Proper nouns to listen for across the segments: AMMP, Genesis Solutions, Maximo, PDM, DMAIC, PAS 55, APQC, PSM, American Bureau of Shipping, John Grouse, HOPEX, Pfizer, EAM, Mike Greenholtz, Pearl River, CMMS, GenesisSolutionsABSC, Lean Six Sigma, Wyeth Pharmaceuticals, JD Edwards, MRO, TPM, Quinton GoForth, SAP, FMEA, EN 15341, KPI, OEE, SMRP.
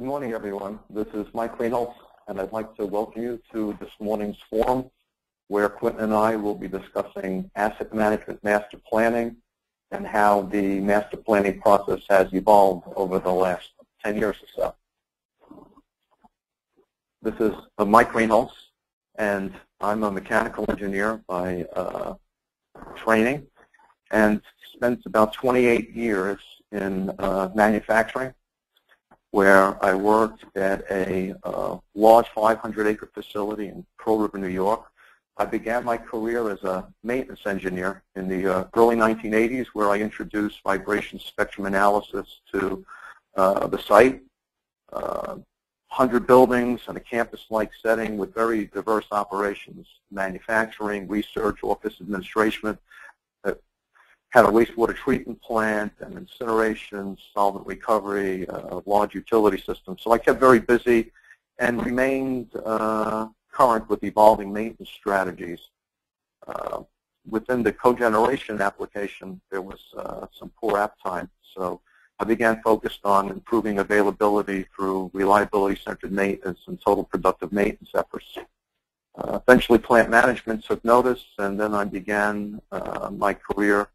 Good morning, everyone. This is Mike Greenholtz, and I'd like to welcome you to this morning's forum, where Quinton and I will be discussing asset management master planning and how the master planning process has evolved over the last 10 years or so. This is Mike Greenholtz, and I'm a mechanical engineer by training, and spent about 28 years in manufacturing, where I worked at a large 500-acre facility in Pearl River, New York. I began my career as a maintenance engineer in the early 1980s, where I introduced vibration spectrum analysis to the site. 100 buildings in a campus-like setting with very diverse operations, manufacturing, research, office administration, had a wastewater treatment plant and incineration, solvent recovery, large utility system. So I kept very busy and remained current with evolving maintenance strategies. Within the cogeneration application, there was some poor uptime. So I began focused on improving availability through reliability-centered maintenance and total productive maintenance efforts. Eventually, plant management took notice, and then I began my career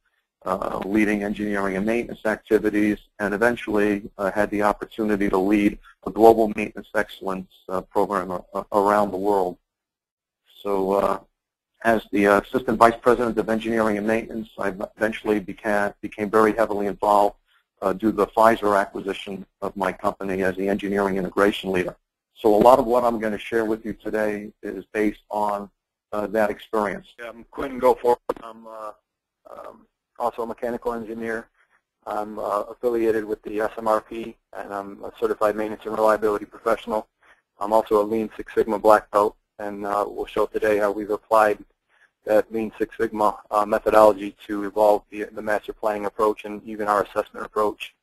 leading engineering and maintenance activities, and eventually had the opportunity to lead a global maintenance excellence program around the world. So as the Assistant Vice President of Engineering and Maintenance, I eventually became very heavily involved due to the Pfizer acquisition of my company as the engineering integration leader. So a lot of what I'm going to share with you today is based on that experience. Yeah, I'm Quinton GoForth. I'm also a mechanical engineer. I'm affiliated with the SMRP, and I'm a certified maintenance and reliability professional. I'm also a Lean Six Sigma black belt, and we'll show today how we've applied that Lean Six Sigma methodology to evolve the master planning approach and even our assessment approach.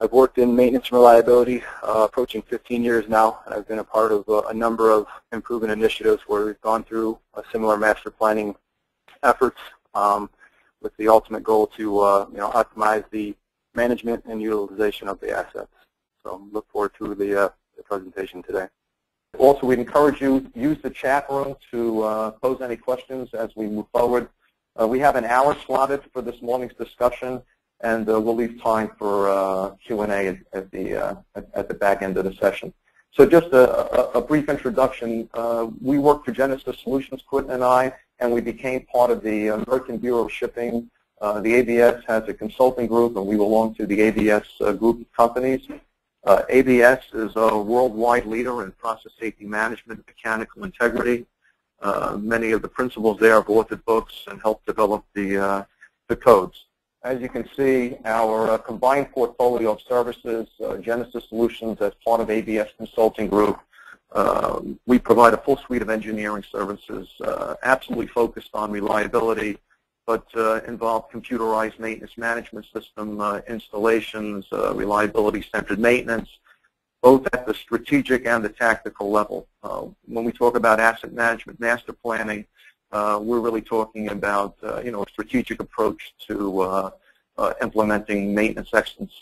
I've worked in maintenance and reliability approaching 15 years now. I've been a part of a number of improvement initiatives where we've gone through similar master planning efforts, with the ultimate goal to optimize the management and utilization of the assets. So look forward to the presentation today. Also, we'd encourage you to use the chat room to pose any questions as we move forward. We have an hour slotted for this morning's discussion, and we'll leave time for Q&A at the back end of the session. So just a brief introduction. We worked for Genesis Solutions, Quinton and I, and we became part of the American Bureau of Shipping. The ABS has a consulting group, and we belong to the ABS group of companies. ABS is a worldwide leader in process safety management and mechanical integrity. Many of the principals there have authored books and helped develop the codes. As you can see, our combined portfolio of services, Genesis Solutions as part of ABS Consulting Group, we provide a full suite of engineering services, absolutely focused on reliability, but involve computerized maintenance management system installations, reliability-centered maintenance, both at the strategic and the tactical level. When we talk about asset management master planning, we're really talking about a strategic approach to implementing maintenance excellence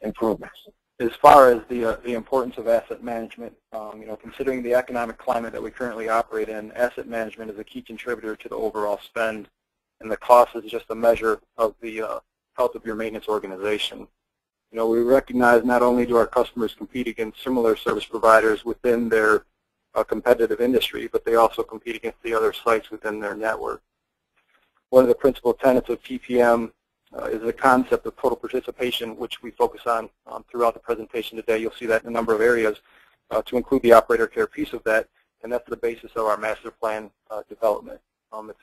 improvements. As far as the importance of asset management, considering the economic climate that we currently operate in, asset management is a key contributor to the overall spend, and the cost is just a measure of the health of your maintenance organization. We recognize not only do our customers compete against similar service providers within their a competitive industry, but they also compete against the other sites within their network. One of the principal tenets of TPM is the concept of total participation, which we focus on throughout the presentation today. You'll see that in a number of areas, to include the operator care piece of that, and that's the basis of our master plan development.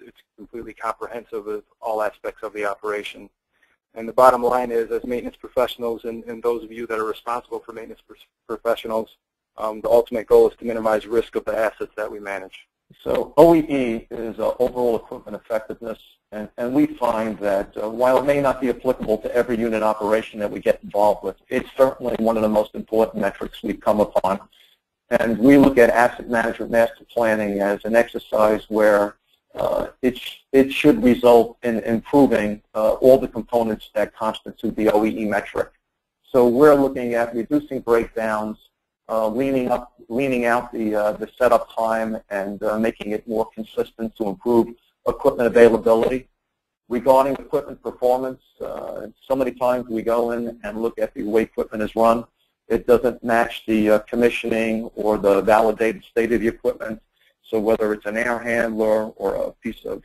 It's completely comprehensive of all aspects of the operation. And the bottom line is, as maintenance professionals and those of you that are responsible for maintenance professionals, the ultimate goal is to minimize risk of the assets that we manage. So OEE is overall equipment effectiveness, and we find that while it may not be applicable to every unit operation that we get involved with, it's certainly one of the most important metrics we come upon. And we look at asset management master planning as an exercise where it should result in improving all the components that constitute the OEE metric. So we're looking at reducing breakdowns, leaning out the setup time, and making it more consistent to improve equipment availability. Regarding equipment performance, so many times we go in and look at the way equipment is run. It doesn't match the commissioning or the validated state of the equipment. So whether it's an air handler or a piece of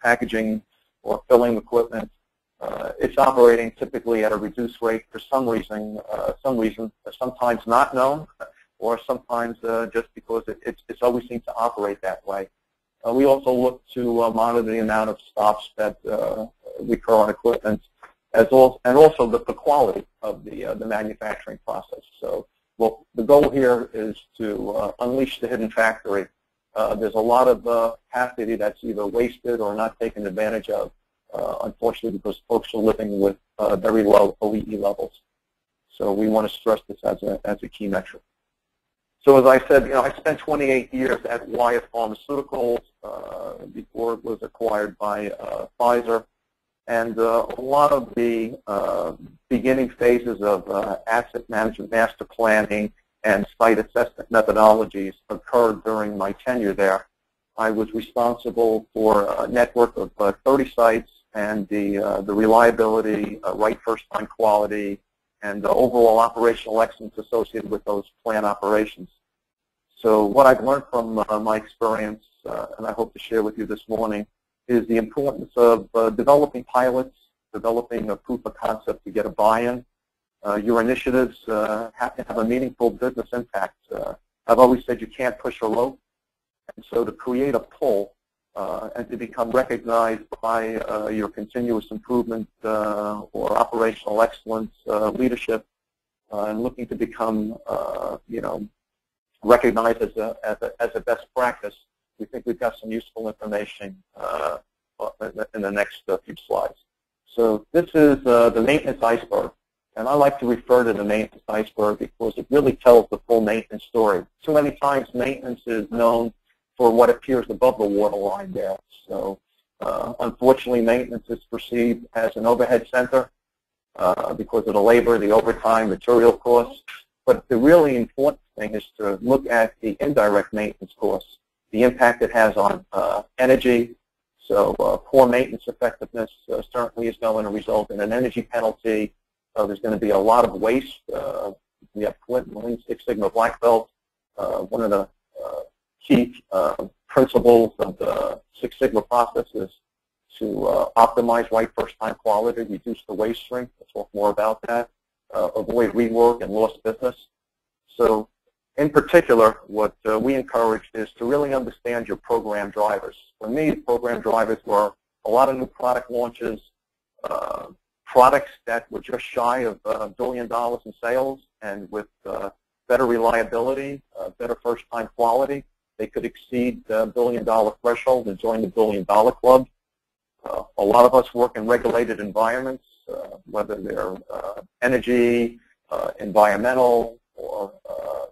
packaging or filling equipment, it's operating typically at a reduced rate for some reason, sometimes not known, or sometimes just because it's always seems to operate that way. We also look to monitor the amount of stops that recur on equipment, and also the quality of the manufacturing process. So, well, the goal here is to unleash the hidden factory. There's a lot of capacity that's either wasted or not taken advantage of, unfortunately, because folks are living with very low OEE levels. So we want to stress this as a key metric. So as I said, you know, I spent 28 years at Wyeth Pharmaceuticals before it was acquired by Pfizer. And a lot of the beginning phases of asset management master planning and site assessment methodologies occurred during my tenure there. I was responsible for a network of 30 sites and the reliability, right first-time quality, and the overall operational excellence associated with those plant operations. So what I've learned from my experience, and I hope to share with you this morning, is the importance of developing pilots, developing a proof of concept to get a buy-in. Your initiatives have to have a meaningful business impact. I've always said you can't push a rope, and so to create a pull and to become recognized by your continuous improvement or operational excellence leadership, and looking to become, you know, recognized as a best practice. We think we've got some useful information in the next few slides. So this is the maintenance iceberg, and I like to refer to the maintenance iceberg because it really tells the full maintenance story. Too many times maintenance is known for what appears above the waterline there. So unfortunately, maintenance is perceived as an overhead center because of the labor, the overtime, material costs. But the really important thing is to look at the indirect maintenance costs, the impact it has on energy. So poor maintenance effectiveness certainly is going to result in an energy penalty. There's going to be a lot of waste. We have Quinton, Lean Six Sigma Black Belt, one of the key principles of the Six Sigma process is to optimize right first-time quality, reduce the waste stream. We'll talk more about that. Avoid rework and lost business. So, in particular, what we encourage is to really understand your program drivers. For me, program drivers were a lot of new product launches, products that were just shy of $1 billion in sales, and with better reliability, better first-time quality, they could exceed the $1 billion threshold and join the $1 billion club. A lot of us work in regulated environments, whether they're energy, environmental, or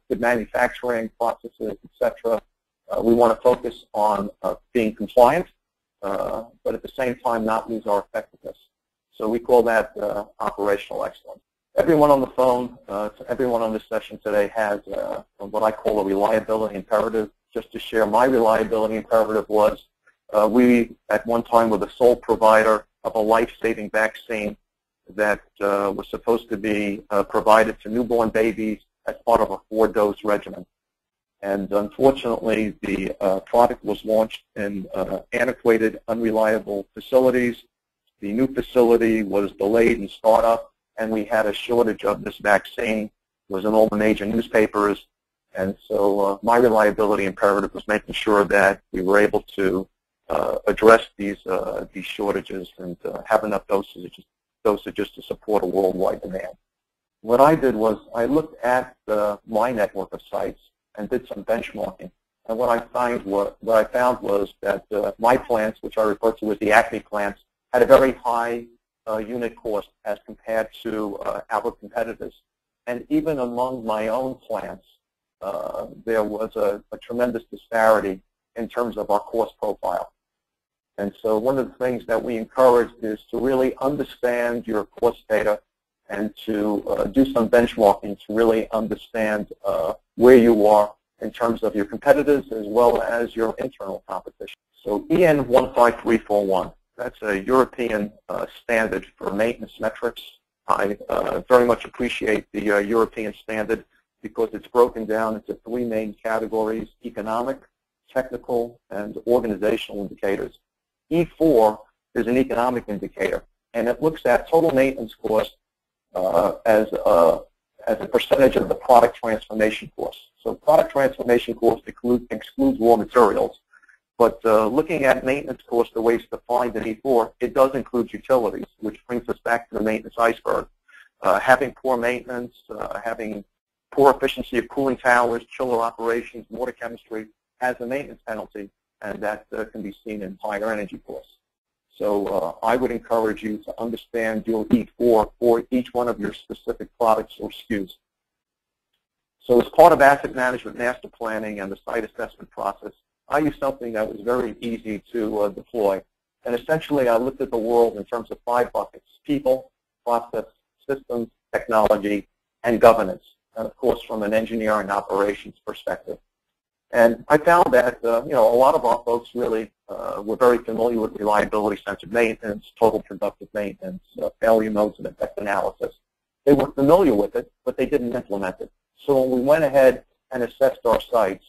good manufacturing processes, etc. We want to focus on being compliant, but at the same time not lose our effectiveness. So we call that operational excellence. Everyone on the phone, everyone on this session today has what I call a reliability imperative. Just to share, my reliability imperative was we at one time were the sole provider of a life-saving vaccine that was supposed to be provided to newborn babies as part of a 4-dose regimen. And unfortunately, the product was launched in antiquated, unreliable facilities. The new facility was delayed in startup, and we had a shortage of this vaccine. It was in all the major newspapers. And so my reliability imperative was making sure that we were able to address these shortages and have enough dosages to support a worldwide demand. What I did was I looked at my network of sites and did some benchmarking. And what I found was that my plants, which I refer to as the ACME plants, had a very high unit cost as compared to our competitors. And even among my own plants, there was a tremendous disparity in terms of our cost profile. And so one of the things that we encourage is to really understand your cost data and to do some benchmarking to really understand where you are in terms of your competitors as well as your internal competition. So EN 15341, that's a European standard for maintenance metrics. I very much appreciate the European standard because it's broken down into three main categories: economic, technical, and organizational indicators. E4 is an economic indicator, and it looks at total maintenance cost as a percentage of the product transformation cost. So product transformation cost excludes raw materials, but looking at maintenance cost, the way it's defined in E4, it does include utilities, which brings us back to the maintenance iceberg. Having poor maintenance, having poor efficiency of cooling towers, chiller operations, water chemistry has a maintenance penalty, and that can be seen in higher energy costs. So I would encourage you to understand your E4 for each one of your specific products or SKUs. So as part of asset management master planning and the site assessment process, I used something that was very easy to deploy. And essentially, I looked at the world in terms of five buckets: people, process, systems, technology, and governance. And of course, from an engineering operations perspective. And I found that a lot of our folks really were very familiar with reliability-centered maintenance, total productive maintenance, failure modes, and effect analysis. They were familiar with it, but they didn't implement it. So when we went ahead and assessed our sites,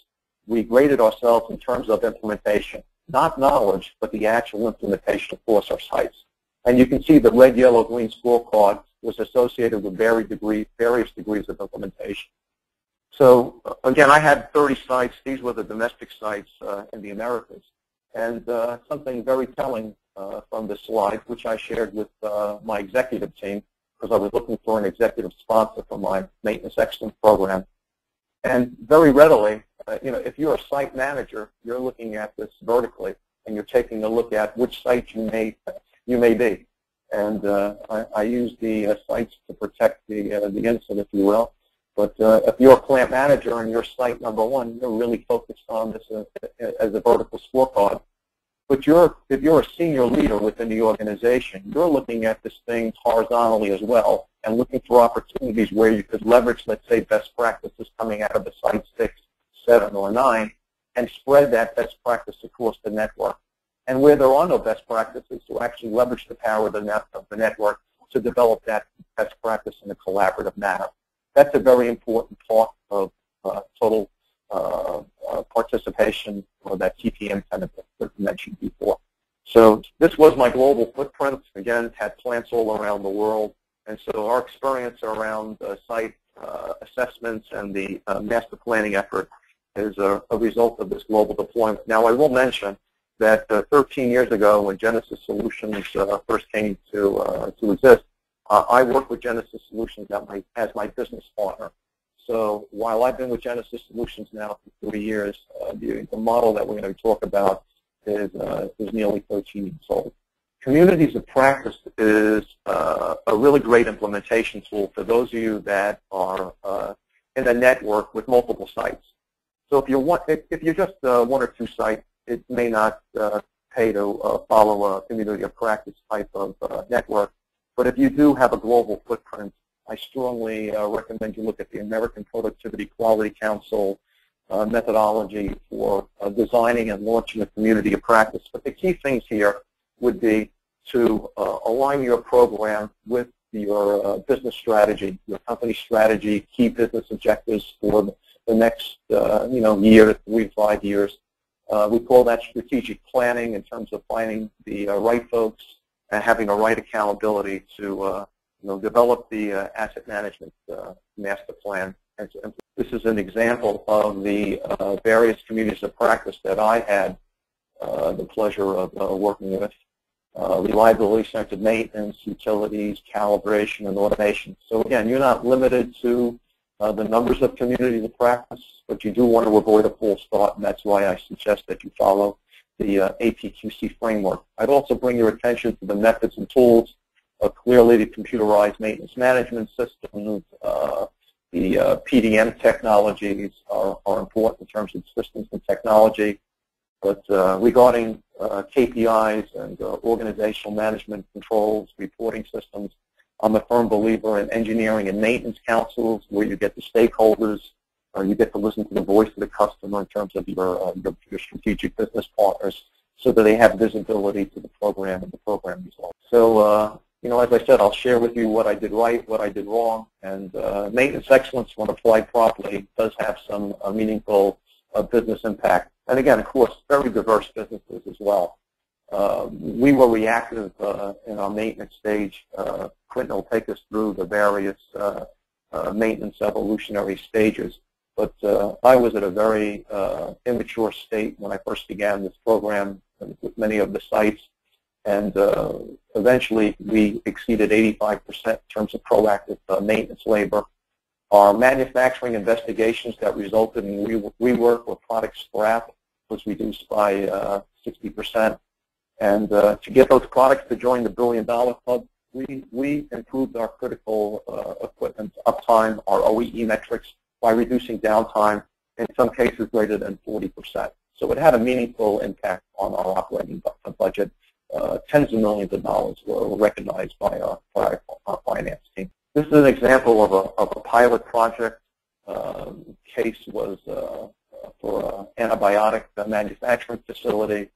we graded ourselves in terms of implementation, not knowledge, but the actual implementation across our sites. And you can see the red, yellow, green scorecard was associated with various degrees of implementation. So again, I had 30 sites. These were the domestic sites in the Americas. And something very telling from this slide, which I shared with my executive team, because I was looking for an executive sponsor for my maintenance excellence program. And very readily, if you're a site manager, you're looking at this vertically, and you're taking a look at which site you may be. And I use the sites to protect the incident, if you will. But if you're a plant manager and you're site number one, you're really focused on this as a vertical scorecard. But if you're a senior leader within the organization, you're looking at this thing horizontally as well and looking for opportunities where you could leverage, let's say, best practices coming out of the site 6, 7, or 9 and spread that best practice across the network. And where there are no best practices, to actually leverage the power of the network to develop that best practice in a collaborative manner. That's a very important part of total participation, or that TPM kind of mentioned before. So this was my global footprint. Again, it had plants all around the world. And so our experience around site assessments and the master planning effort is a result of this global deployment. Now, I will mention that 13 years ago, when Genesis Solutions first came to exist, I work with Genesis Solutions as my business partner. So while I've been with Genesis Solutions now for 3 years, the model that we're going to talk about is nearly 13 years old. Communities of practice is a really great implementation tool for those of you that are in a network with multiple sites. So if you're just one or two sites, it may not pay to follow a community of practice type of network. But if you do have a global footprint, I strongly recommend you look at the American Productivity Quality Council methodology for designing and launching a community of practice. But the key things here would be to align your program with your business strategy, your company strategy, key business objectives for the next year, 3 to 5 years. We call that strategic planning in terms of finding the right folks and having the right accountability to develop the asset management master plan. And this is an example of the various communities of practice that I had the pleasure of working with: reliability-centered maintenance, utilities, calibration, and automation. So again, you're not limited to the numbers of communities of practice, but you do want to avoid a false start, and that's why I suggest that you follow the APQC framework. I'd also bring your attention to the methods and tools, clearly the computerized maintenance management systems, the PDM technologies are important in terms of systems and technology. But regarding KPIs and organizational management controls, reporting systems, I'm a firm believer in engineering and maintenance councils where you get the stakeholders, you get to listen to the voice of the customer in terms of your strategic business partners so that they have visibility to the program and the program results. So, you know, as I said, I'll share with you what I did right, what I did wrong, and maintenance excellence, when applied properly, does have some meaningful business impact. And again, of course, very diverse businesses as well. We were reactive in our maintenance stage. Quinton will take us through the various maintenance evolutionary stages. But I was at a very immature state when I first began this program with many of the sites. And eventually, we exceeded 85% in terms of proactive maintenance labor. Our manufacturing investigations that resulted in rework or product scrap was reduced by 60%. And to get those products to join the billion-dollar club, we improved our critical equipment uptime, our OEE metrics, by reducing downtime, in some cases greater than 40%. So it had a meaningful impact on our operating budget. Tens of millions of dollars were recognized by our finance team. This is an example of a pilot project. Case was for an antibiotic manufacturing facility.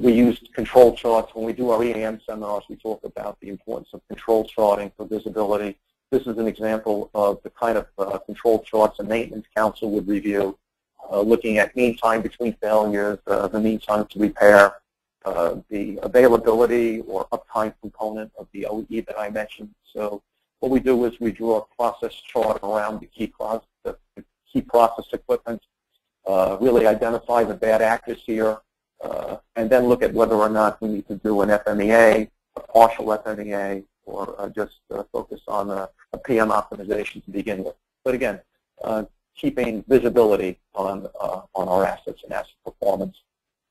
We used control charts. When we do our EAM seminars, we talk about the importance of control charting for visibility. This is an example of the kind of control charts a maintenance council would review, looking at mean time between failures, the mean time to repair, the availability or uptime component of the OEE that I mentioned. So what we do is we draw a process chart around the key process equipment, really identify the bad actors here, and then look at whether or not we need to do an FMEA, a partial FMEA, or just focus on a PM optimization to begin with. But again, keeping visibility on our assets and asset performance.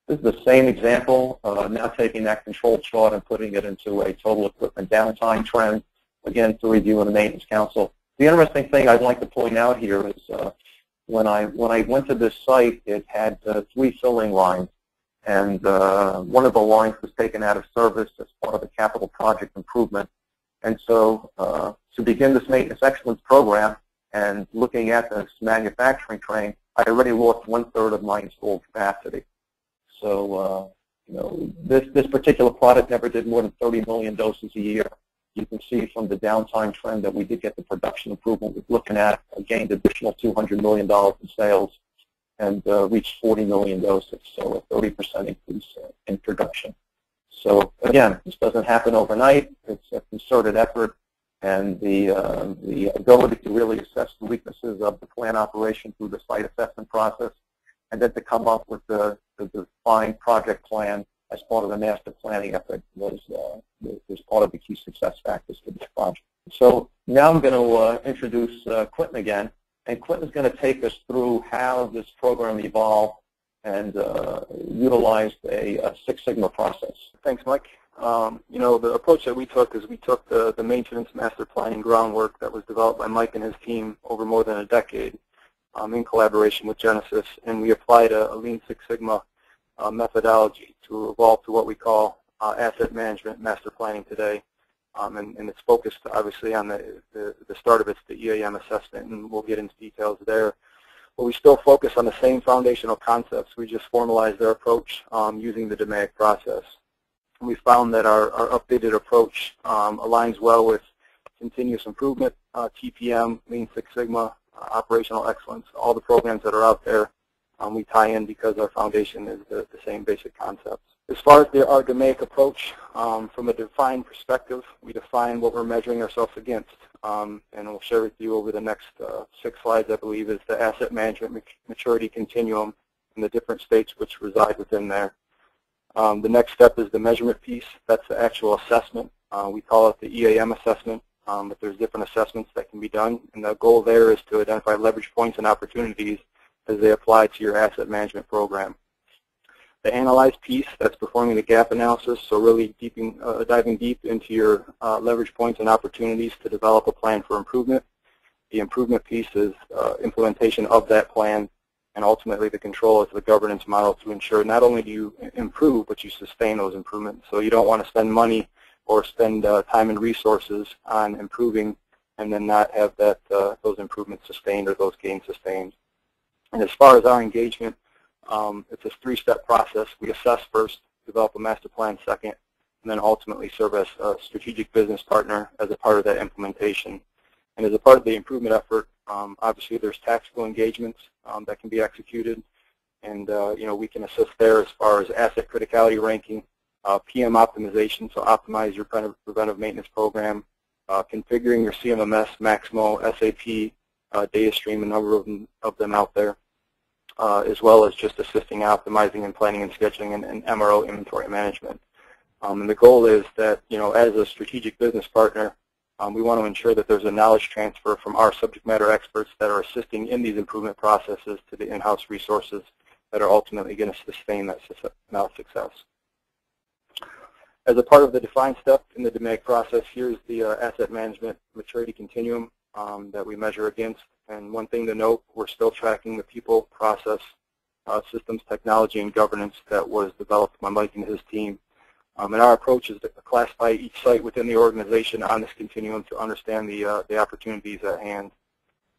This is the same example, now taking that control chart and putting it into a total equipment downtime trend, again, to review in the maintenance council. The interesting thing I'd like to point out here is when I went to this site, it had 3 filling lines, and one of the lines was taken out of service as part of a capital project improvement. And so to begin this maintenance excellence program and looking at this manufacturing train, I already lost 1/3 of my installed capacity. So, you know, this particular product never did more than 30 million doses a year. You can see from the downtime trend that we did get the production improvement we're looking at, gained additional $200 million in sales, and reached 40 million doses, so a 30% increase in production. So, again, this doesn't happen overnight. It's a concerted effort, and the ability to really assess the weaknesses of the plant operation through the site assessment process, and then to come up with the defined project plan as part of the master planning effort was part of the key success factors for this project. So now I'm going to introduce Quinton again, and Quinton's going to take us through how this program evolved and utilized a Six Sigma process. Thanks, Mike. You know, the approach that we took is we took the maintenance master planning groundwork that was developed by Mike and his team over more than a decade. In collaboration with Genesis, and we applied a Lean Six Sigma methodology to evolve to what we call asset management master planning today, and it's focused obviously on the start of it's the EAM assessment, and we'll get into details there. But we still focus on the same foundational concepts. We just formalized their approach using the DMAIC process. And we found that our updated approach aligns well with continuous improvement, TPM, Lean Six Sigma, operational excellence, all the programs that are out there, we tie in because our foundation is the same basic concepts. As far as the DMAIC approach, from a defined perspective, we define what we're measuring ourselves against, and we'll share with you over the next 6 slides, I believe, is the asset management maturity continuum and the different states which reside within there. The next step is the measurement piece. That's the actual assessment. We call it the EAM assessment. But there's different assessments that can be done, and the goal there is to identify leverage points and opportunities as they apply to your asset management program. The analyze piece, that's performing the gap analysis, so really diving deep into your leverage points and opportunities to develop a plan for improvement. The improvement piece is implementation of that plan, and ultimately the control is the governance model to ensure not only do you improve, but you sustain those improvements. So you don't want to spend money or spend time and resources on improving and then not have that those improvements sustained or those gains sustained. And as far as our engagement, it's a three-step process. We assess first, develop a master plan second, and then ultimately serve as a strategic business partner as a part of that implementation. And as a part of the improvement effort, obviously there's tactical engagements that can be executed, and we can assist there as far as asset criticality ranking, PM optimization, so optimize your preventive maintenance program, configuring your CMMS, Maximo, SAP, data stream, a number of them out there, as well as just assisting, optimizing, and planning and scheduling, and MRO inventory management. And the goal is that, as a strategic business partner, we want to ensure that there's a knowledge transfer from our subject matter experts that are assisting in these improvement processes to the in-house resources that are ultimately going to sustain that success. As a part of the defined step in the DMAIC process, here's the asset management maturity continuum that we measure against. And one thing to note, we're still tracking the people, process, systems, technology, and governance that was developed by Mike and his team. And our approach is to classify each site within the organization on this continuum to understand the opportunities at hand.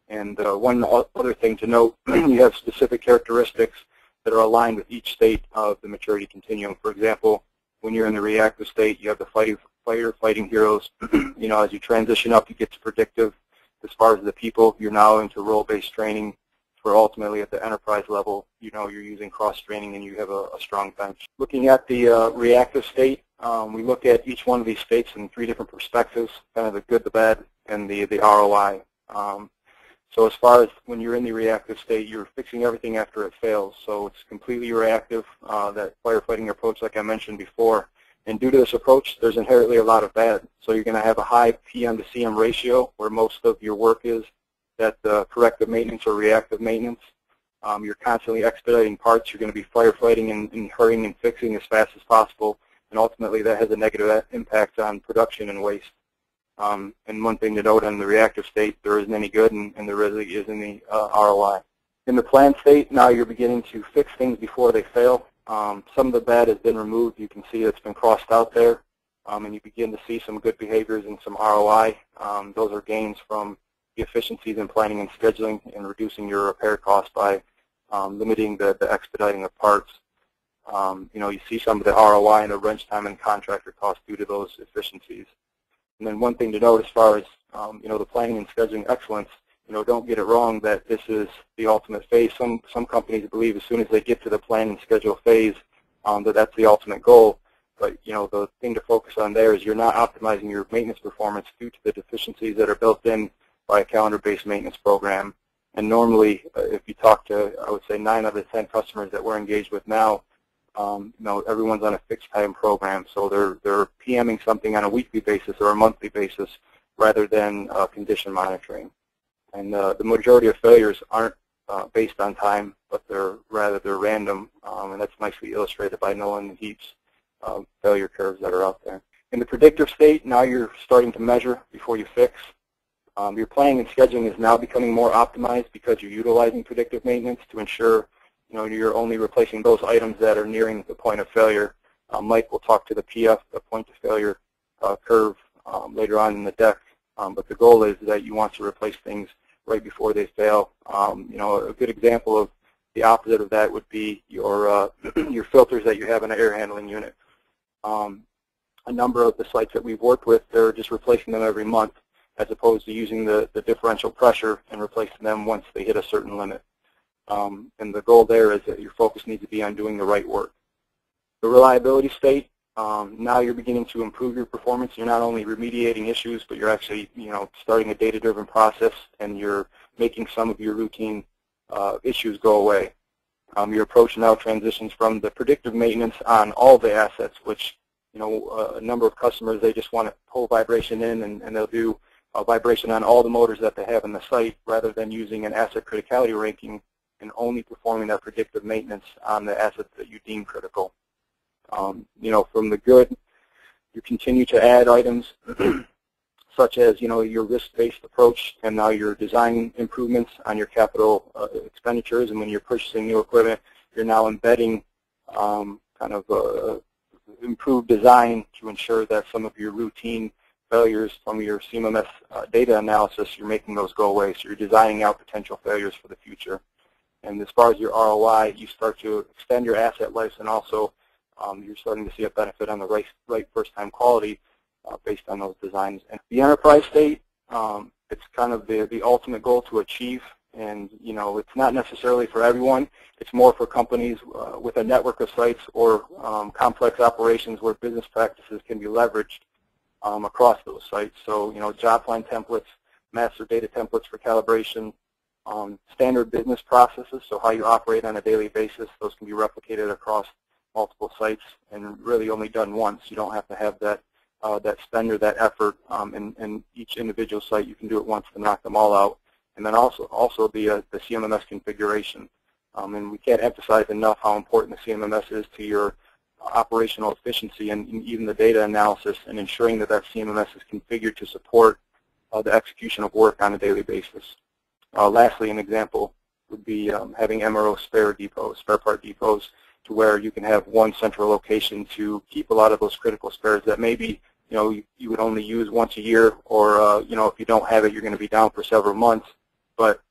And one other thing to note, you have specific characteristics that are aligned with each state of the maturity continuum. For example, when you're in the reactive state, you have the fighting heroes. As you transition up, you get to predictive. As far as the people, you're now into role-based training, where ultimately at the enterprise level, you're using cross-training and you have a strong bench. Looking at the reactive state, we look at each one of these states in three different perspectives, kind of the good, the bad, and the ROI. So as far as when you're in the reactive state, you're fixing everything after it fails. So it's completely reactive, that firefighting approach like I mentioned before. And due to this approach, there's inherently a lot of bad. So you're going to have a high PM to CM ratio where most of your work is that corrective maintenance or reactive maintenance. You're constantly expediting parts. You're going to be firefighting and hurrying and fixing as fast as possible. And ultimately, that has a negative impact on production and waste. And one thing to note on the reactive state, there isn't any good and there really isn't any ROI. In the planned state, now you're beginning to fix things before they fail. Some of the bad has been removed. You can see it's been crossed out there, and you begin to see some good behaviors and some ROI. Those are gains from the efficiencies in planning and scheduling and reducing your repair costs by limiting the expediting of parts. You see some of the ROI and the wrench time and contractor costs due to those efficiencies. And then one thing to note as far as the planning and scheduling excellence, don't get it wrong that this is the ultimate phase. Some companies believe as soon as they get to the plan and schedule phase that that's the ultimate goal. But the thing to focus on there is you're not optimizing your maintenance performance due to the deficiencies that are built in by a calendar-based maintenance program. And normally, if you talk to, I would say 9 out of 10 customers that we're engaged with now, everyone's on a fixed-time program, so they're PMing something on a weekly basis or a monthly basis rather than condition monitoring. And the majority of failures aren't based on time, but they're random, and that's nicely illustrated by knowing the heaps of failure curves that are out there. In the predictive state, now you're starting to measure before you fix. Your planning and scheduling is now becoming more optimized because you're utilizing predictive maintenance to ensure you're only replacing those items that are nearing the point of failure. Mike will talk to the PF, the point of failure curve, later on in the deck, but the goal is that you want to replace things right before they fail. A good example of the opposite of that would be your filters that you have in an air handling unit. A number of the sites that we've worked with, they're just replacing them every month, as opposed to using the differential pressure and replacing them once they hit a certain limit. And the goal there is that your focus needs to be on doing the right work. The reliability state, now you're beginning to improve your performance. You're not only remediating issues, but you're actually starting a data-driven process, and you're making some of your routine issues go away. Your approach now transitions from the predictive maintenance on all the assets, which a number of customers, they just want to pull vibration in, and they'll do vibration on all the motors that they have in the site rather than using an asset criticality ranking and only performing that predictive maintenance on the assets that you deem critical. From the good, you continue to add items such as your risk-based approach, and now your design improvements on your capital expenditures, and when you're purchasing new equipment, you're now embedding kind of improved design to ensure that some of your routine failures from your CMMS data analysis, you're making those go away. So you're designing out potential failures for the future. And as far as your ROI, you start to extend your asset lives, and also you're starting to see a benefit on the right first-time quality based on those designs. And the enterprise state, it's kind of the ultimate goal to achieve. And, you know, it's not necessarily for everyone. It's more for companies with a network of sites or complex operations where business practices can be leveraged across those sites. So, you know, job line templates, master data templates for calibration, standard business processes, so how you operate on a daily basis, those can be replicated across multiple sites and really only done once. You don't have to have that that spend or that effort in each individual site. You can do it once to knock them all out. And then also the CMMS configuration. And we can't emphasize enough how important the CMMS is to your operational efficiency and even the data analysis, and ensuring that that CMMS is configured to support the execution of work on a daily basis. Lastly, an example would be having MRO spare part depots, to where you can have one central location to keep a lot of those critical spares that maybe you would only use once a year, or you know, if you don't have it, you're going to be down for several months. But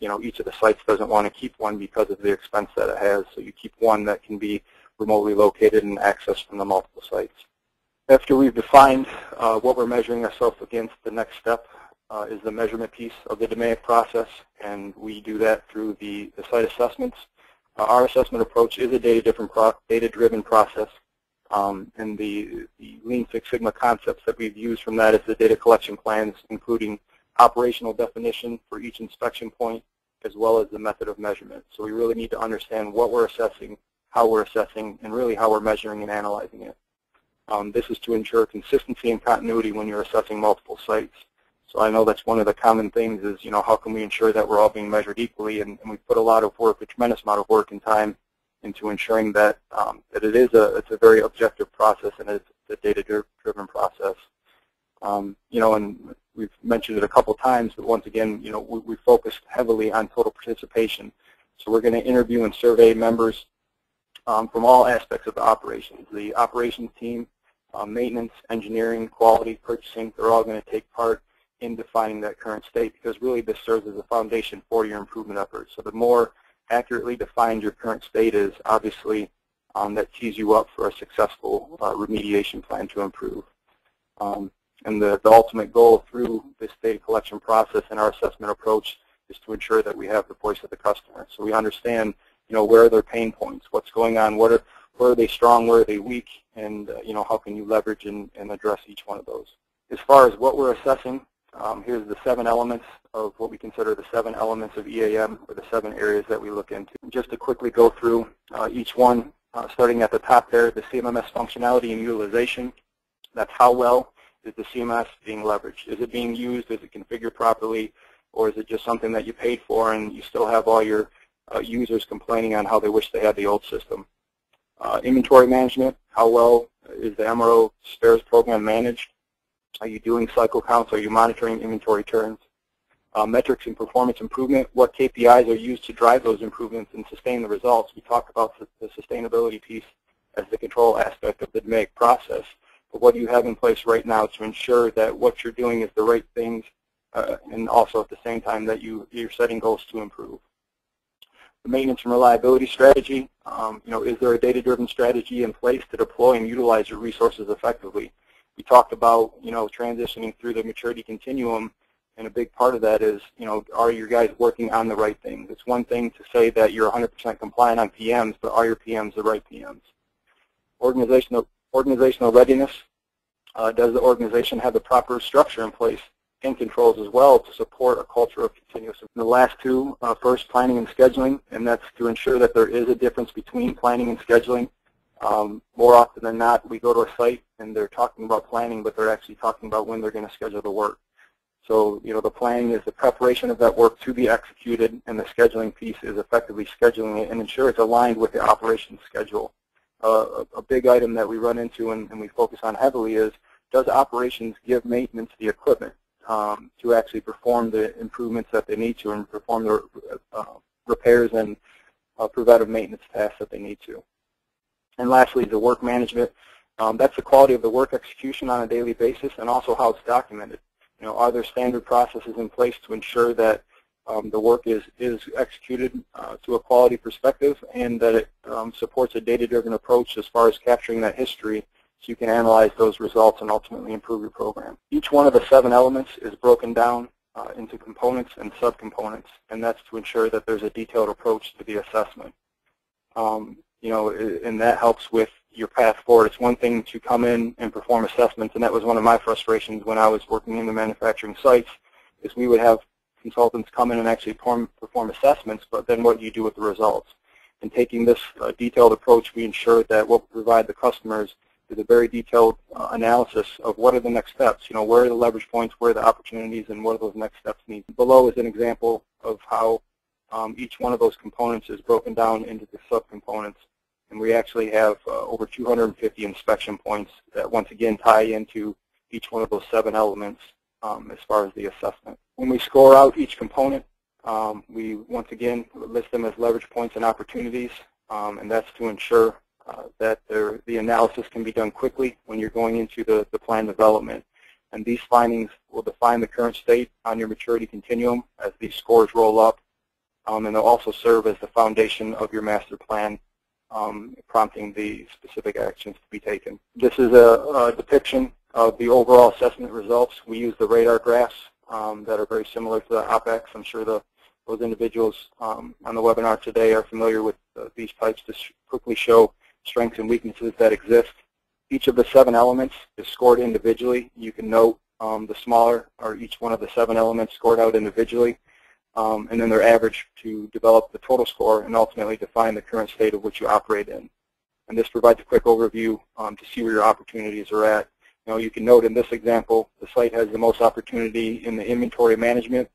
you know, each of the sites doesn't want to keep one because of the expense that it has. So you keep one that can be remotely located and accessed from the multiple sites. After we've defined what we're measuring ourselves against, the next step is the measurement piece of the DMAIC process, and we do that through the site assessments. Our assessment approach is a data-driven process, and the Lean Six Sigma concepts that we've used from that is the data collection plans, including operational definition for each inspection point, as well as the method of measurement. So we really need to understand what we're assessing, how we're assessing, and really how we're measuring and analyzing it. This is to ensure consistency and continuity when you're assessing multiple sites. So I know that's one of the common things is, you know, how can we ensure that we're all being measured equally? And we put a lot of work, a tremendous amount of work and time into ensuring that that it is it's a very objective process, and it's a data-driven process. You know, and we've mentioned it a couple times, but once again, you know, we focused heavily on total participation. So we're going to interview and survey members from all aspects of the operations, the operations team, maintenance, engineering, quality, purchasing. They're all going to take part in defining that current state, because really this serves as a foundation for your improvement efforts. So the more accurately defined your current state is, obviously that tees you up for a successful remediation plan to improve. And the ultimate goal through this data collection process and our assessment approach is to ensure that we have the voice of the customer. So we understand, you know, where are their pain points, what's going on, where are they strong, where are they weak, and you know, how can you leverage and address each one of those. As far as what we're assessing, here's the 7 elements of what we consider the 7 elements of EAM, or the 7 areas that we look into. Just to quickly go through each one, starting at the top there, the CMMS functionality and utilization. That's how well is the CMMS being leveraged. Is it being used? Is it configured properly? Or is it just something that you paid for and you still have all your users complaining on how they wish they had the old system? Inventory management, how well is the MRO spares program managed? Are you doing cycle counts? Are you monitoring inventory turns? Metrics and performance improvement, what KPIs are used to drive those improvements and sustain the results? We talked about the sustainability piece as the control aspect of the DMAIC process, but what do you have in place right now to ensure that what you're doing is the right things, and also at the same time that you're setting goals to improve? The maintenance and reliability strategy, you know, is there a data-driven strategy in place to deploy and utilize your resources effectively? We talked about, you know, transitioning through the maturity continuum, and a big part of that is, you know, are your guys working on the right things? It's one thing to say that you're 100% compliant on PMs, but are your PMs the right PMs? Organizational readiness, does the organization have the proper structure in place and controls as well to support a culture of continuous improvement? The last two, first, planning and scheduling, and that's to ensure that there is a difference between planning and scheduling. More often than not, we go to a site and they're talking about planning, but they're actually talking about when they're going to schedule the work. So, you know, the planning is the preparation of that work to be executed, and the scheduling piece is effectively scheduling it and ensure it's aligned with the operations schedule. A big item that we run into and we focus on heavily is, does operations give maintenance the equipment to actually perform the improvements that they need to and perform the repairs and preventive maintenance tasks that they need to? And lastly, the work management. That's the quality of the work execution on a daily basis and also how it's documented. You know, are there standard processes in place to ensure that the work is executed to a quality perspective, and that it supports a data-driven approach as far as capturing that history so you can analyze those results and ultimately improve your program. Each one of the 7 elements is broken down into components and subcomponents, and that's to ensure that there's a detailed approach to the assessment. You know, and that helps with your path forward. It's one thing to come in and perform assessments, and that was one of my frustrations when I was working in the manufacturing sites, is we would have consultants come in and actually perform assessments, but then what do you do with the results? And taking this detailed approach, we ensure that what we provide the customers is a very detailed analysis of what are the next steps, you know, where are the leverage points, where are the opportunities, and what are those next steps need. Below is an example of how each one of those components is broken down into the subcomponents. And we actually have over 250 inspection points that once again tie into each one of those 7 elements as far as the assessment. When we score out each component, we once again list them as leverage points and opportunities, and that's to ensure that the analysis can be done quickly when you're going into the plan development. And these findings will define the current state on your maturity continuum as these scores roll up, and they'll also serve as the foundation of your master plan, prompting the specific actions to be taken. This is a depiction of the overall assessment results. We use the radar graphs that are very similar to the HOPEX. I'm sure those individuals on the webinar today are familiar with these types to quickly show strengths and weaknesses that exist. Each of the 7 elements is scored individually. You can note the smaller, or each one of the 7 elements scored out individually. And then they're averaged to develop the total score and ultimately define the current state of which you operate in. And this provides a quick overview to see where your opportunities are at. You know, you can note in this example, the site has the most opportunity in the inventory management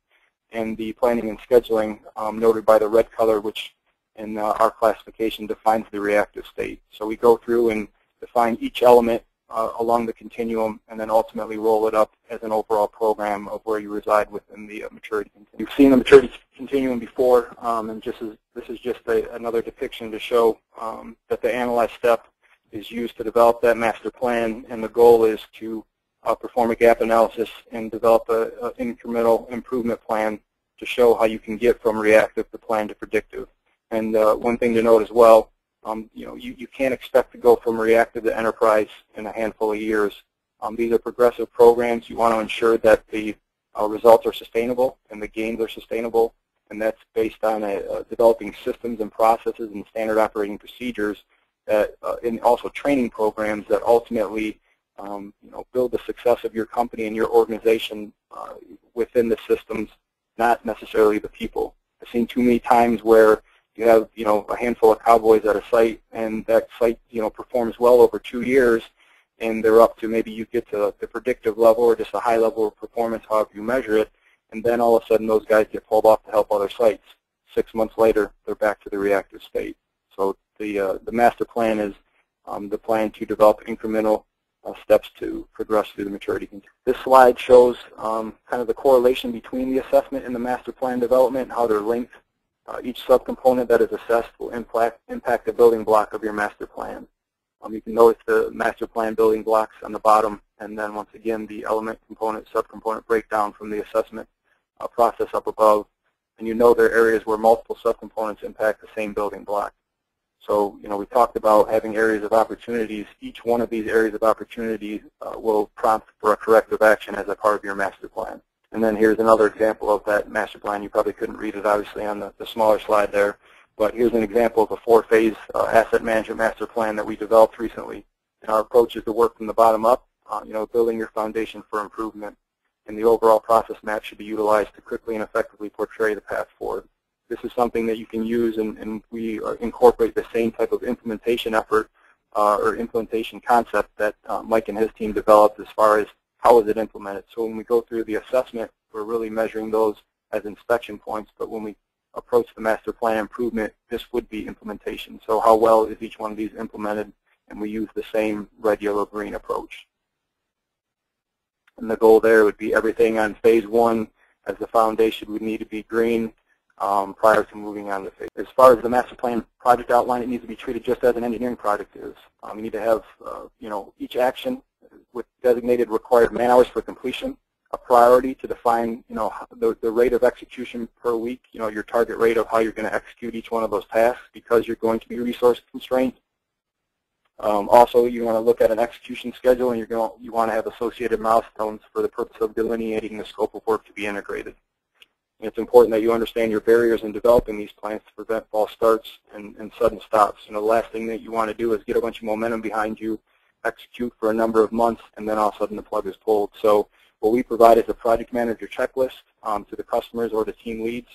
and the planning and scheduling, noted by the red color, which in our classification defines the reactive state. So we go through and define each element along the continuum, and then ultimately roll it up as an overall program of where you reside within the maturity continuum. You've seen the maturity continuum before, and just as, this is just another depiction to show that the analyze step is used to develop that master plan, and the goal is to perform a gap analysis and develop an incremental improvement plan to show how you can get from reactive to plan to predictive. And one thing to note as well, you know, you can't expect to go from reactive to enterprise in a handful of years. These are progressive programs. You want to ensure that the results are sustainable and the gains are sustainable, and that's based on developing systems and processes and standard operating procedures, that, and also training programs that ultimately you know, build the success of your company and your organization within the systems, not necessarily the people. I've seen too many times where you have, you know, a handful of cowboys at a site, and that site, you know, performs well over 2 years, and they're up to, maybe you get to the predictive level or just a high level of performance, however you measure it, and then all of a sudden those guys get pulled off to help other sites. 6 months later, they're back to the reactive state. So the master plan is the plan to develop incremental steps to progress through the maturity. This slide shows kind of the correlation between the assessment and the master plan development, how they're linked. Each subcomponent that is assessed will impact the building block of your master plan. You can notice the master plan building blocks on the bottom, and then once again the element, component, subcomponent breakdown from the assessment process up above. And you know there are areas where multiple subcomponents impact the same building block. So, you know, we talked about having areas of opportunities. Each one of these areas of opportunity will prompt for a corrective action as a part of your master plan. And then here's another example of that master plan. You probably couldn't read it, obviously, on the smaller slide there. But here's an example of a 4-phase asset management master plan that we developed recently. And our approach is to work from the bottom up, you know, building your foundation for improvement. And the overall process map should be utilized to quickly and effectively portray the path forward. This is something that you can use, and we incorporate the same type of implementation effort or implementation concept that Mike and his team developed as far as how is it implemented. So when we go through the assessment, we're really measuring those as inspection points, but when we approach the master plan improvement, this would be implementation. So how well is each one of these implemented, and we use the same red, yellow, green approach. And the goal there would be everything on phase 1 as the foundation would need to be green, prior to moving on to phase. As far as the master plan project outline, it needs to be treated just as an engineering project is. You need to have, each action with designated required man hours for completion, a priority to define, the rate of execution per week, your target rate of how you're going to execute each one of those tasks because you're going to be resource constrained. Also, you want to look at an execution schedule, and you want to have associated milestones for the purpose of delineating the scope of work to be integrated. And it's important that you understand your barriers in developing these plans to prevent false starts and sudden stops. The last thing that you want to do is get a bunch of momentum behind you, execute for a number of months, and then all of a sudden the plug is pulled. So what we provide is a project manager checklist to the customers or the team leads,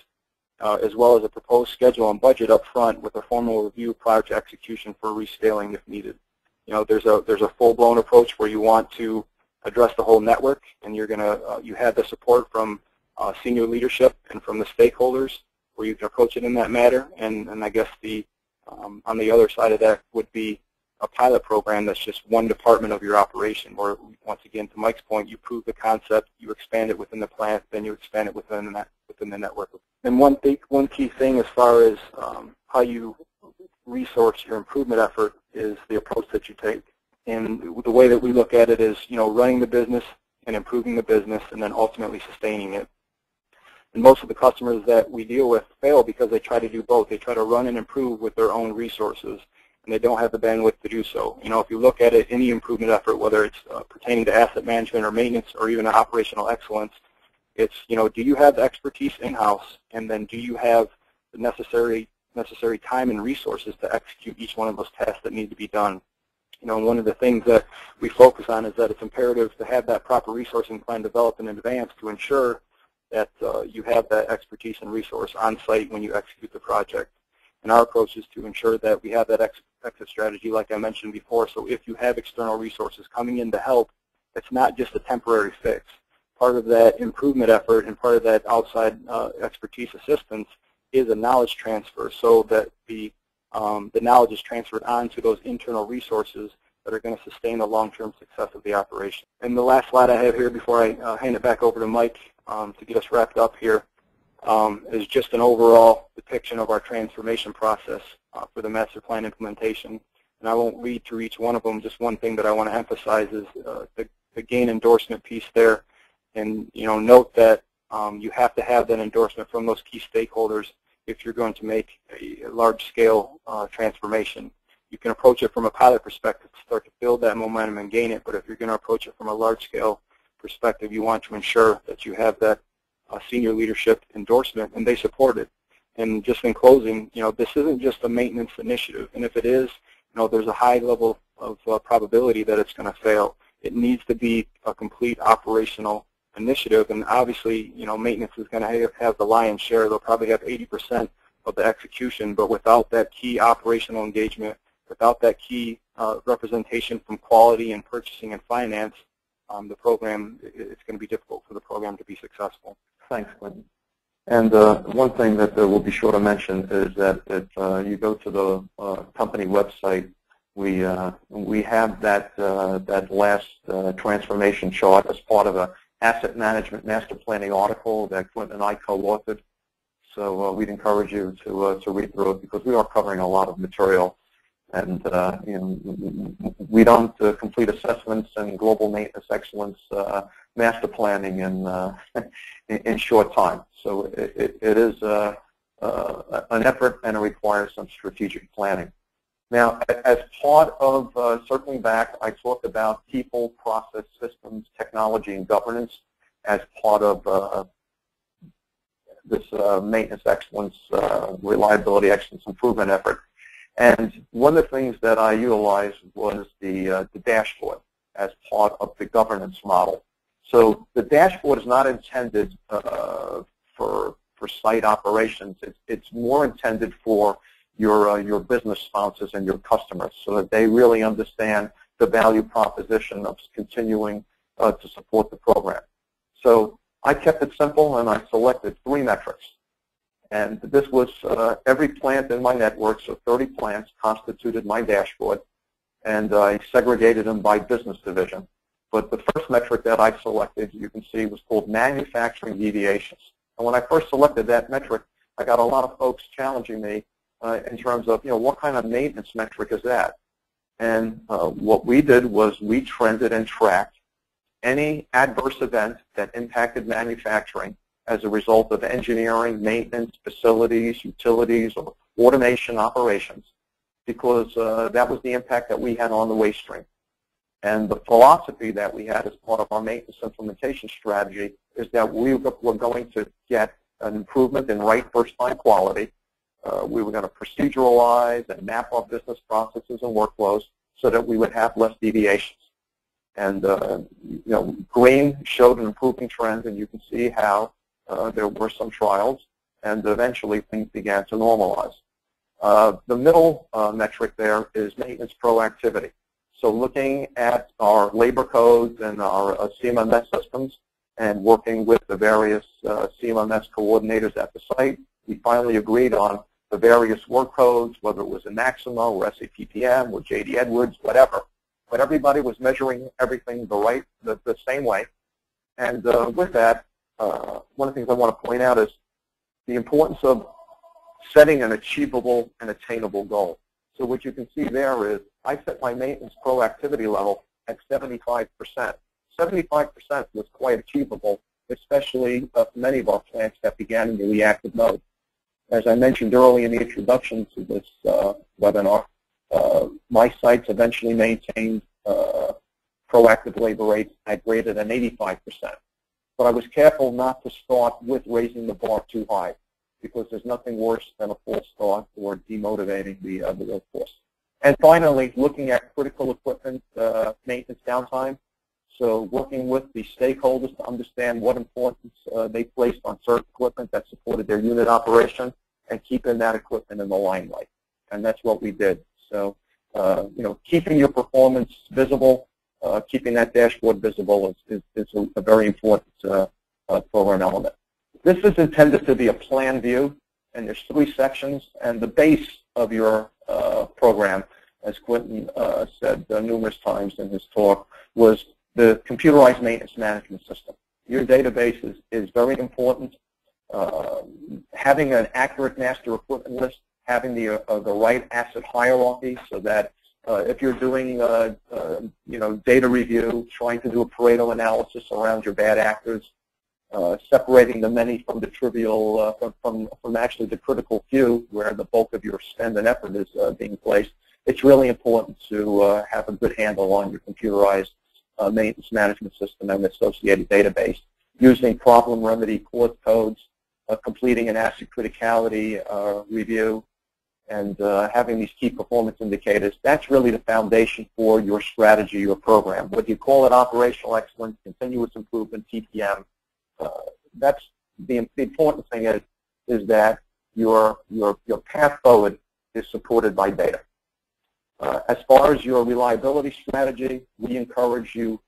as well as a proposed schedule and budget up front with a formal review prior to execution for rescaling if needed. There's a full-blown approach where you want to address the whole network, and you're going to you have the support from senior leadership and from the stakeholders where you can approach it in that matter. And I guess the on the other side of that would be a pilot program that's just one department of your operation, where once again, to Mike's point, you prove the concept, you expand it within the plant, then you expand it within the network. And one key thing as far as how you resource your improvement effort is the approach that you take. And the way that we look at it is, running the business and improving the business, and then ultimately sustaining it. And most of the customers that we deal with fail because they try to do both. They try to run and improve with their own resources, and they don't have the bandwidth to do so. If you look at it, any improvement effort, whether it's pertaining to asset management or maintenance or even operational excellence, it's, do you have the expertise in-house, and then do you have the necessary time and resources to execute each one of those tasks that need to be done? And one of the things that we focus on is that it's imperative to have that proper resourcing plan developed in advance to ensure that you have that expertise and resource on site when you execute the project. And our approach is to ensure that we have that exit strategy, like I mentioned before. So if you have external resources coming in to help, it's not just a temporary fix. Part of that improvement effort and part of that outside expertise assistance is a knowledge transfer, so that the knowledge is transferred on to those internal resources that are going to sustain the long-term success of the operation. And the last slide I have here before I hand it back over to Mike to get us wrapped up here is just an overall depiction of our transformation process for the master plan implementation. And I won't read through each one of them. Just one thing that I want to emphasize is the gain endorsement piece there. And note that you have to have that endorsement from those key stakeholders if you're going to make a large-scale transformation. You can approach it from a pilot perspective to start to build that momentum and gain it, but if you're going to approach it from a large-scale perspective, you want to ensure that you have that senior leadership endorsement and they support it. And just in closing, this isn't just a maintenance initiative, and if it is, there's a high level of probability that it's going to fail. It needs to be a complete operational initiative, and obviously, maintenance is going to have the lion's share. They'll probably have 80% of the execution, but without that key operational engagement, without that key representation from quality and purchasing and finance, the program, it's going to be difficult for the program to be successful. Thanks, Quinton. And one thing that will be sure to mention is that if you go to the company website, we have that that last transformation chart as part of a asset management master planning article that Quinton and I co-authored. So we'd encourage you to read through it, because we are covering a lot of material, and we don't complete assessments and global maintenance excellence master planning in short time. So it is an effort, and it requires some strategic planning. Now, as part of circling back, I talked about people, process, systems, technology, and governance as part of this maintenance excellence, reliability excellence improvement effort. And one of the things that I utilized was the dashboard as part of the governance model. So the dashboard is not intended for site operations. It's more intended for your business sponsors and your customers, so that they really understand the value proposition of continuing to support the program. So I kept it simple, and I selected 3 metrics. And this was every plant in my network, so 30 plants constituted my dashboard, and I segregated them by business division. But the first metric that I selected, you can see, was called manufacturing deviations. And when I first selected that metric, I got a lot of folks challenging me in terms of, what kind of maintenance metric is that? And what we did was we trended and tracked any adverse event that impacted manufacturing as a result of engineering, maintenance, facilities, utilities, or automation operations, because that was the impact that we had on the waste stream. And the philosophy that we had as part of our maintenance implementation strategy is that we were going to get an improvement in right first-time quality. We were going to proceduralize and map our business processes and workflows so that we would have less deviations. And green showed an improving trend, and you can see how there were some trials, and eventually things began to normalize. The middle metric there is maintenance proactivity. So looking at our labor codes and our CMMS systems and working with the various CMMS coordinators at the site, we finally agreed on the various work codes, whether it was in Maximo or SAP PDM or JD Edwards, whatever. But everybody was measuring everything the same way. And with that, one of the things I want to point out is the importance of setting an achievable and attainable goal. So what you can see there is I set my maintenance proactivity level at 75%. 75% was quite achievable, especially for many of our plants that began in the reactive mode. As I mentioned early in the introduction to this webinar, my sites eventually maintained proactive labor rates at greater than 85%. But I was careful not to start with raising the bar too high, because there's nothing worse than a false start or demotivating the workforce. And finally, looking at critical equipment maintenance downtime. So working with the stakeholders to understand what importance they placed on certain equipment that supported their unit operation and keeping that equipment in the limelight. And that's what we did. So, keeping your performance visible, keeping that dashboard visible is a very important program element. This is intended to be a plan view, and there's three sections, and the base of your program, as Quinton said numerous times in his talk, was the computerized maintenance management system. Your database is very important. Having an accurate master equipment list, having the right asset hierarchy, so that if you're doing data review, trying to do a Pareto analysis around your bad actors, separating the many from the trivial, from actually the critical few, where the bulk of your spend and effort is being placed, it's really important to have a good handle on your computerized maintenance management system and associated database, using problem remedy course codes, completing an asset criticality review, and having these key performance indicators. That's really the foundation for your strategy, your program. Whether you call it operational excellence, continuous improvement, TPM, that's the important thing is that your path forward is supported by data. As far as your reliability strategy, we encourage you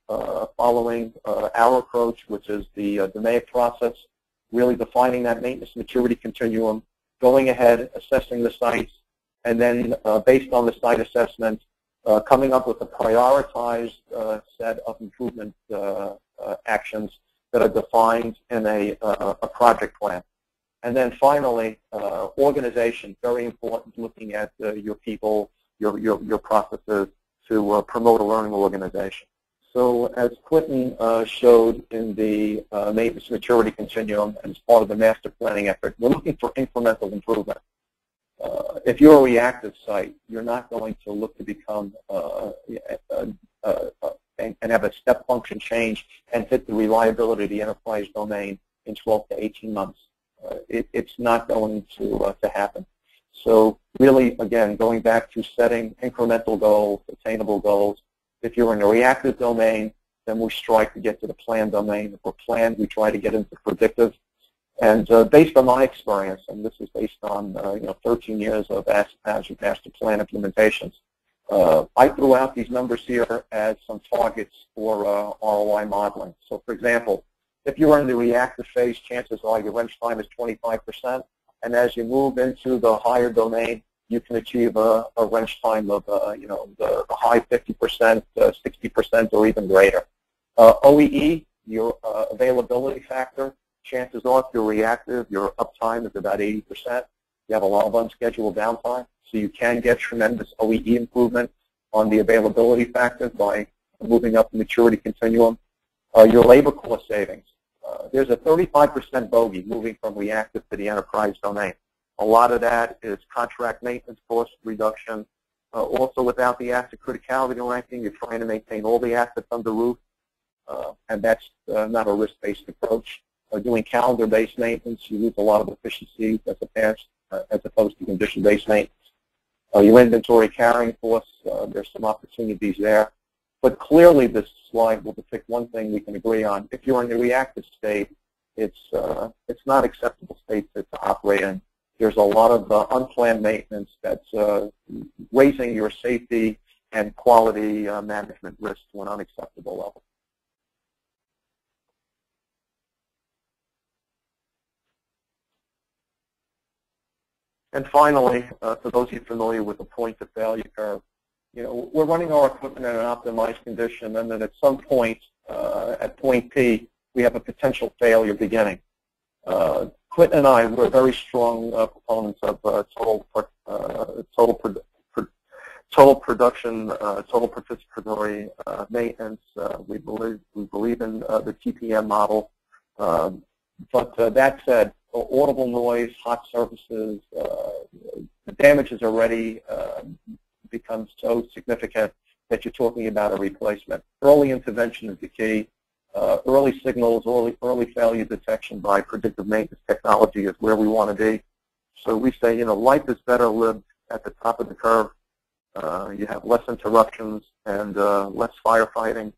following our approach, which is the DMAIC process, really defining that maintenance maturity continuum, going ahead, assessing the sites, and then based on the site assessment, coming up with a prioritized set of improvement actions that are defined in a project plan. And then finally, organization, very important, looking at your people, your processes to promote a learning organization. So as Quinton showed in the maintenance maturity continuum as part of the master planning effort, we're looking for incremental improvement. If you're a reactive site, you're not going to look to become and have a step function change and hit the reliability of the enterprise domain in 12 to 18 months. It's not going to happen. So really, again, going back to setting incremental goals, attainable goals. If you're in the reactive domain, then we strive to get to the planned domain. If we're planned, we try to get into predictive. And based on my experience, and this is based on 13 years of asset management master plan implementations, I threw out these numbers here as some targets for ROI modeling. So for example, if you're in the reactive phase, chances are your wrench time is 25%. And as you move into the higher domain, you can achieve a wrench time of the high 50%, 60%, or even greater. OEE, your availability factor, chances are, if you're reactive, your uptime is about 80%. You have a lot of unscheduled downtime, so you can get tremendous OEE improvement on the availability factor by moving up the maturity continuum. Your labor cost savings. There's a 35% bogey moving from reactive to the enterprise domain. A lot of that is contract maintenance cost reduction. Also, without the asset criticality ranking, you're trying to maintain all the assets under roof, and that's not a risk-based approach. Doing calendar-based maintenance, you lose a lot of efficiency as opposed to condition-based maintenance. Your inventory carrying costs, there's some opportunities there. But clearly, this slide will depict one thing we can agree on. If you're in the reactive state, it's not acceptable state to operate in. There's a lot of unplanned maintenance that's raising your safety and quality management risk to an unacceptable level. And finally, for those of you familiar with the point of failure curve, you know, we're running our equipment in an optimized condition, and then at some point, at point P, we have a potential failure beginning. Quinton and I were very strong proponents of total participatory maintenance. We believe in the TPM model, but that said, audible noise, hot surfaces, the damages already becomes so significant that you're talking about a replacement. Early intervention is the key. Early signals, early failure detection by predictive maintenance technology is where we want to be. So we say, you know, life is better lived at the top of the curve. You have less interruptions and less firefighting.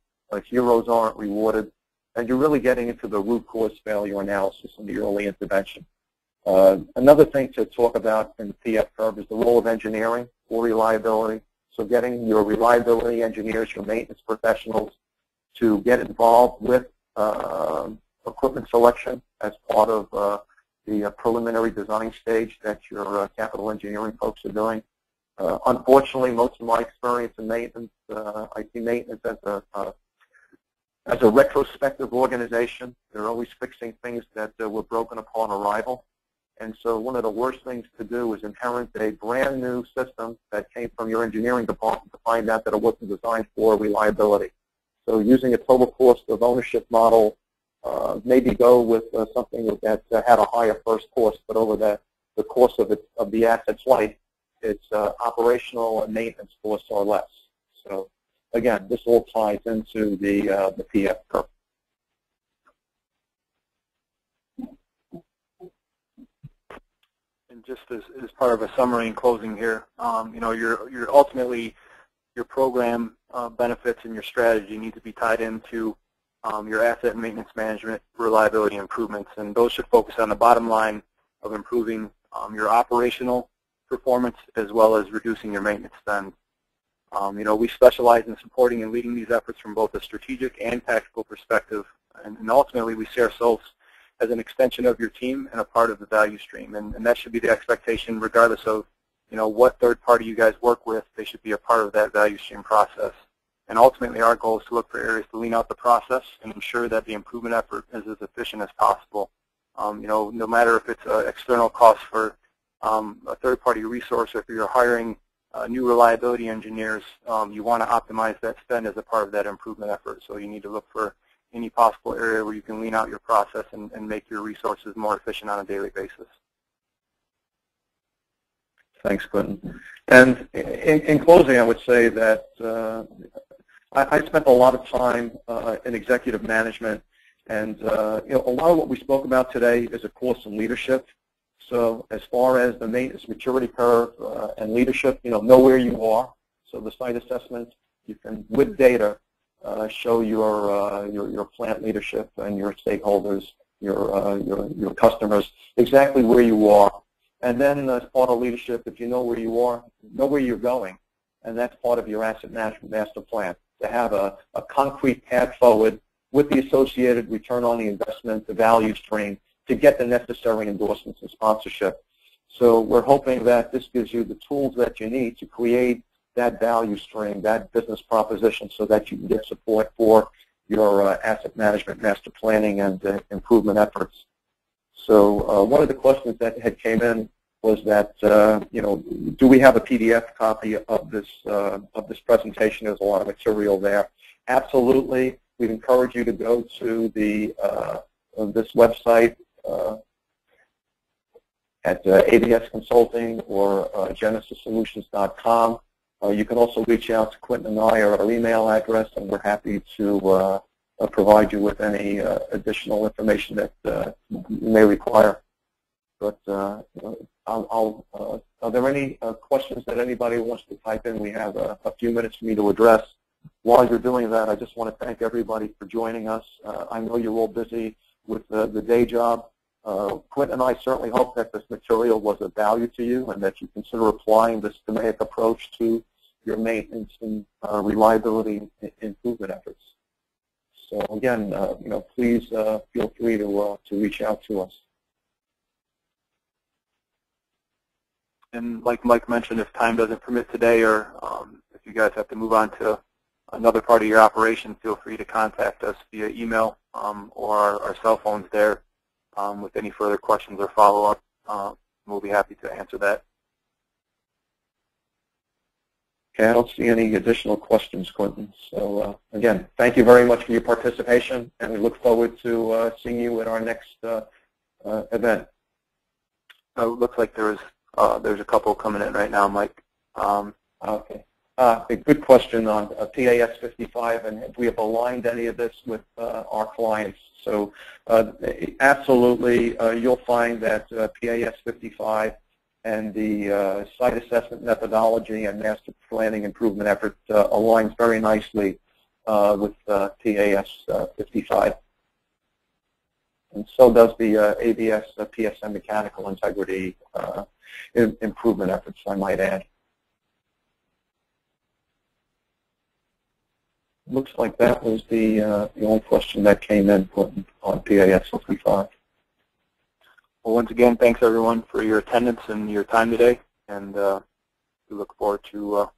Heroes aren't rewarded. And you're really getting into the root cause failure analysis in the early intervention. Another thing to talk about in the PF curve is the role of engineering or reliability. So getting your reliability engineers, your maintenance professionals, to get involved with equipment selection as part of the preliminary design stage that your capital engineering folks are doing. Unfortunately, most of my experience in maintenance, I see maintenance as a retrospective organization. They're always fixing things that were broken upon arrival. And so one of the worst things to do is inherit a brand new system that came from your engineering department to find out that it wasn't designed for reliability. So using a total cost of ownership model, maybe go with something that had a higher first cost, but over the course of the asset's life, its operational and maintenance costs are less. So again, this all ties into the PF curve. And just as part of a summary and closing here, you know, you're ultimately, your program benefits and your strategy need to be tied into your asset and maintenance management reliability improvements. And those should focus on the bottom line of improving your operational performance as well as reducing your maintenance spend. You know, we specialize in supporting and leading these efforts from both a strategic and tactical perspective. And ultimately, we see ourselves as an extension of your team and a part of the value stream. And that should be the expectation regardless of, you know, what third party you guys work with. They should be a part of that value stream process. And ultimately, our goal is to look for areas to lean out the process and ensure that the improvement effort is as efficient as possible. You know, no matter if it's an external cost for a third party resource or if you're hiring new reliability engineers, you want to optimize that spend as a part of that improvement effort. So you need to look for any possible area where you can lean out your process and make your resources more efficient on a daily basis. Thanks, Quinton. And in closing, I would say that I spent a lot of time in executive management, and you know, a lot of what we spoke about today is a course in leadership. So as far as the maintenance maturity curve and leadership, you know where you are. So the site assessment, you can, with data, show your plant leadership and your stakeholders, your customers, exactly where you are. And then as part of leadership, if you know where you are, know where you're going, and that's part of your asset management master plan, to have a concrete path forward with the associated return on the investment, the value stream, to get the necessary endorsements and sponsorship. So we're hoping that this gives you the tools that you need to create that value stream, that business proposition, so that you can get support for your asset management master planning and improvement efforts. So one of the questions that had came in was that you know, do we have a PDF copy of this presentation? There's a lot of material there. Absolutely, we'd encourage you to go to the this website at ABS Consulting or GenesisSolutions.com. You can also reach out to Quinton and I at our email address, and we're happy to provide you with any additional information that you may require. But are there any questions that anybody wants to type in? We have a few minutes for me to address. While you're doing that, I just want to thank everybody for joining us. I know you're all busy with the day job. Quinton and I certainly hope that this material was of value to you and that you consider applying this DMAIC approach to your maintenance and reliability improvement efforts. So again, you know, please feel free to reach out to us. And like Mike mentioned, if time doesn't permit today, or if you guys have to move on to another part of your operation, feel free to contact us via email or our cell phones there with any further questions or follow-up. We'll be happy to answer that. Okay, I don't see any additional questions, Quinton. So again, thank you very much for your participation, and we look forward to seeing you at our next event. It looks like there's a couple coming in right now, Mike. Okay. A good question on PAS 55, and if we have aligned any of this with our clients. So absolutely, you'll find that PAS 55 and the site assessment methodology and master planning improvement effort aligns very nicely with PAS 55. And so does the ABS PSM mechanical integrity improvement efforts, I might add. Looks like that was the only question that came in on PAS 55. Well, once again, thanks everyone for your attendance and your time today, and we look forward to